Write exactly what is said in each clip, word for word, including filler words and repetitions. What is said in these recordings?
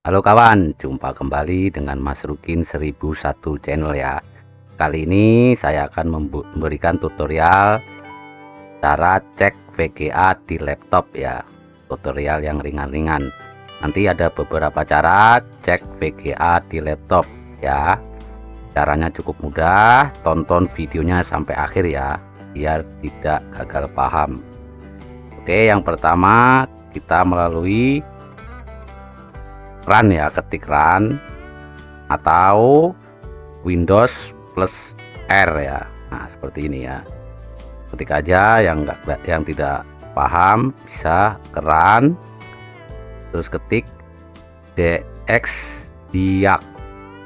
Halo kawan, jumpa kembali dengan Masrukin seribu satu Channel ya. Kali ini saya akan memberikan tutorial cara cek V G A di laptop ya. Tutorial yang ringan-ringan. Nanti ada beberapa cara cek V G A di laptop ya. Caranya cukup mudah, tonton videonya sampai akhir ya, biar tidak gagal paham. Oke, yang pertama kita melalui run ya, ketik run atau Windows plus R ya. Nah, seperti ini ya. Ketik aja, yang enggak yang tidak paham bisa ke run, terus ketik DXdiag.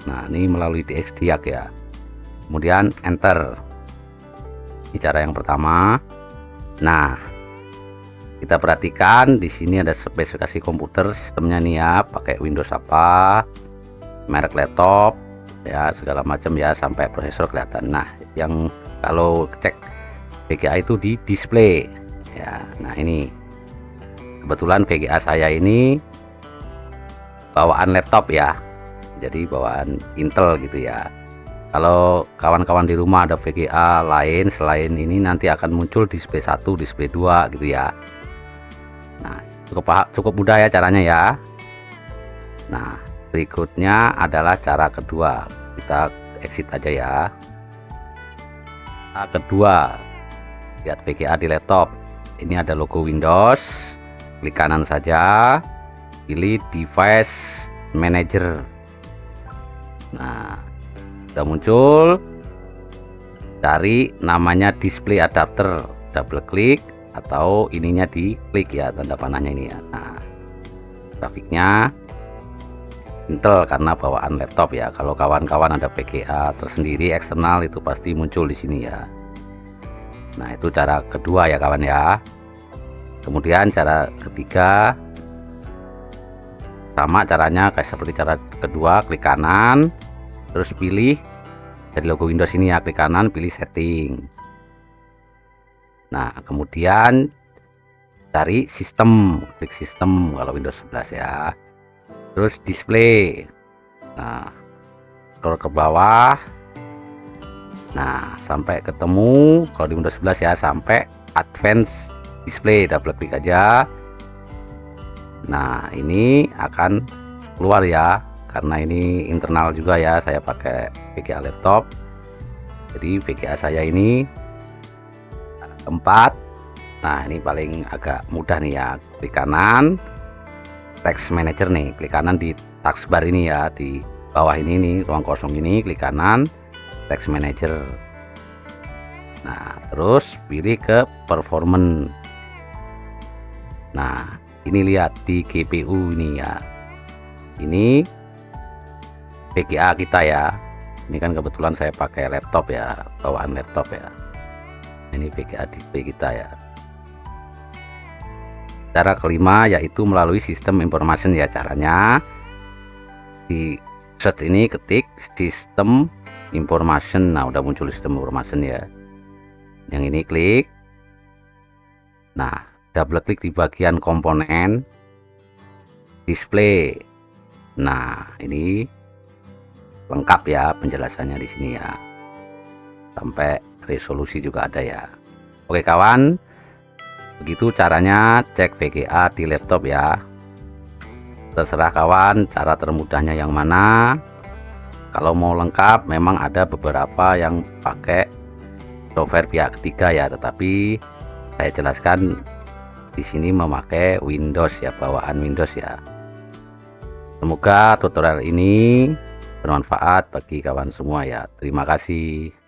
Nah, ini melalui DXdiag ya. Kemudian enter. Ini cara yang pertama. Nah, kita perhatikan di sini ada spesifikasi komputer sistemnya nih ya, pakai Windows apa, merek laptop ya, segala macam ya, sampai prosesor kelihatan. Nah, yang kalau cek V G A itu di display ya. Nah, ini kebetulan V G A saya ini bawaan laptop ya, jadi bawaan Intel gitu ya. Kalau kawan-kawan di rumah ada V G A lain selain ini, nanti akan muncul display satu, display dua gitu ya. Nah, cukup cukup mudah ya caranya ya. Nah, berikutnya adalah cara kedua. Kita exit aja ya. Nah, kedua, lihat V G A di laptop. Ini ada logo Windows. Klik kanan saja, pilih Device Manager. Nah, sudah muncul. Cari namanya display adapter. Double klik. Atau ininya diklik ya, tanda panahnya ini ya. Nah, grafiknya Intel karena bawaan laptop ya. Kalau kawan-kawan ada V G A tersendiri eksternal itu pasti muncul di sini ya. Nah, itu cara kedua ya kawan ya. Kemudian cara ketiga sama caranya kayak seperti cara kedua, klik kanan terus pilih dari logo Windows ini ya, klik kanan pilih setting. Nah, kemudian cari sistem, klik sistem kalau Windows sebelas ya. Terus display. Nah, scroll ke bawah. Nah, sampai ketemu kalau di Windows sebelas ya, sampai advanced display, double klik aja. Nah, ini akan keluar ya, karena ini internal juga ya, saya pakai V G A laptop. Jadi V G A saya ini keempat. Nah, ini paling agak mudah nih ya, klik kanan text manager nih, klik kanan di taskbar ini ya, di bawah ini nih, ruang kosong ini, klik kanan text manager. Nah, terus pilih ke performance. Nah, ini lihat di G P U ini ya, ini V G A kita ya, ini kan kebetulan saya pakai laptop ya, bawaan laptop ya. Ini V G A display kita ya. Cara kelima yaitu melalui sistem information ya. Caranya di search ini, ketik sistem information. Nah, udah muncul sistem information ya. Yang ini klik. Nah, double klik di bagian komponen display. Nah, ini lengkap ya penjelasannya di sini ya. Sampai resolusi juga ada ya. Oke kawan, begitu caranya cek V G A di laptop ya. Terserah kawan cara termudahnya yang mana. Kalau mau lengkap memang ada beberapa yang pakai software pihak ketiga ya, tetapi saya jelaskan di sini memakai Windows ya, bawaan Windows ya. Semoga tutorial ini bermanfaat bagi kawan semua ya. Terima kasih.